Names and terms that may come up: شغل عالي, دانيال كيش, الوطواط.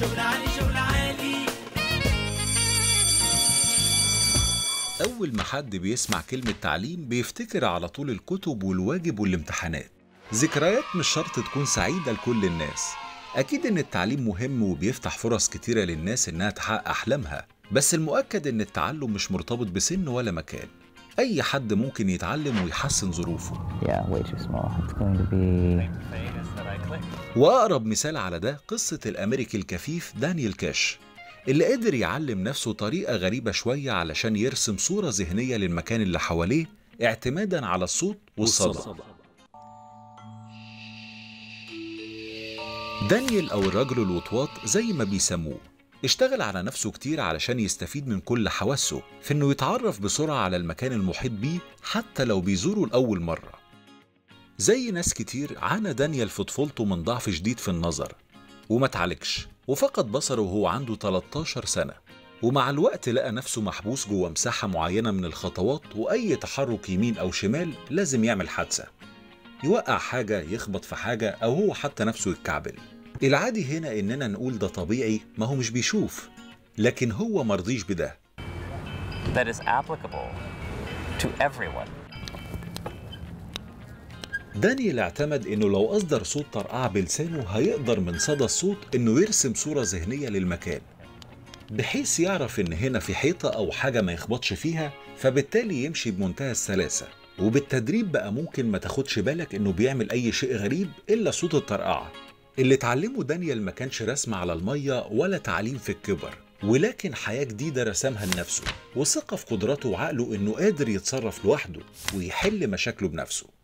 شغل عالي شغل عالي. أول ما حد بيسمع كلمة تعليم بيفتكر على طول الكتب والواجب والامتحانات. ذكريات مش شرط تكون سعيدة لكل الناس. أكيد إن التعليم مهم وبيفتح فرص كتيرة للناس إنها تحقق أحلامها، بس المؤكد إن التعلم مش مرتبط بسن ولا مكان. أي حد ممكن يتعلم ويحسن ظروفه. وأقرب مثال على ده قصة الأمريكي الكفيف دانيال كيش، اللي قدر يعلم نفسه طريقة غريبة شوية علشان يرسم صورة ذهنية للمكان اللي حواليه اعتماداً على الصوت والصدى. دانيال أو الرجل الوطواط زي ما بيسموه اشتغل على نفسه كتير علشان يستفيد من كل حواسه في إنه يتعرف بسرعة على المكان المحيط بيه حتى لو بيزوره لأول مرة. زي ناس كتير عانى دانيال في طفولته من ضعف شديد في النظر وما اتعالجش، وفقد بصره وهو عنده 13 سنة، ومع الوقت لقى نفسه محبوس جوه مساحة معينة من الخطوات، وأي تحرك يمين أو شمال لازم يعمل حادثة، يوقع حاجة، يخبط في حاجة، أو هو حتى نفسه يتكعبل. العادي هنا إننا نقول ده طبيعي، ما هو مش بيشوف، لكن هو مرضيش بده. That is applicable to everyone. دانيال اعتمد إنه لو أصدر صوت طرقعة بلسانه هيقدر من صدى الصوت إنه يرسم صورة ذهنية للمكان، بحيث يعرف إن هنا في حيطة أو حاجة ما يخبطش فيها، فبالتالي يمشي بمنتهى السلاسة. وبالتدريب بقى ممكن ما تاخدش بالك إنه بيعمل أي شيء غريب إلا صوت الطرقعة. اللي اتعلمه دانيال ما كانش رسم على المية ولا تعليم في الكبر، ولكن حياة جديدة رسمها لنفسه، وثقة في قدراته وعقله إنه قادر يتصرف لوحده ويحل مشاكله بنفسه.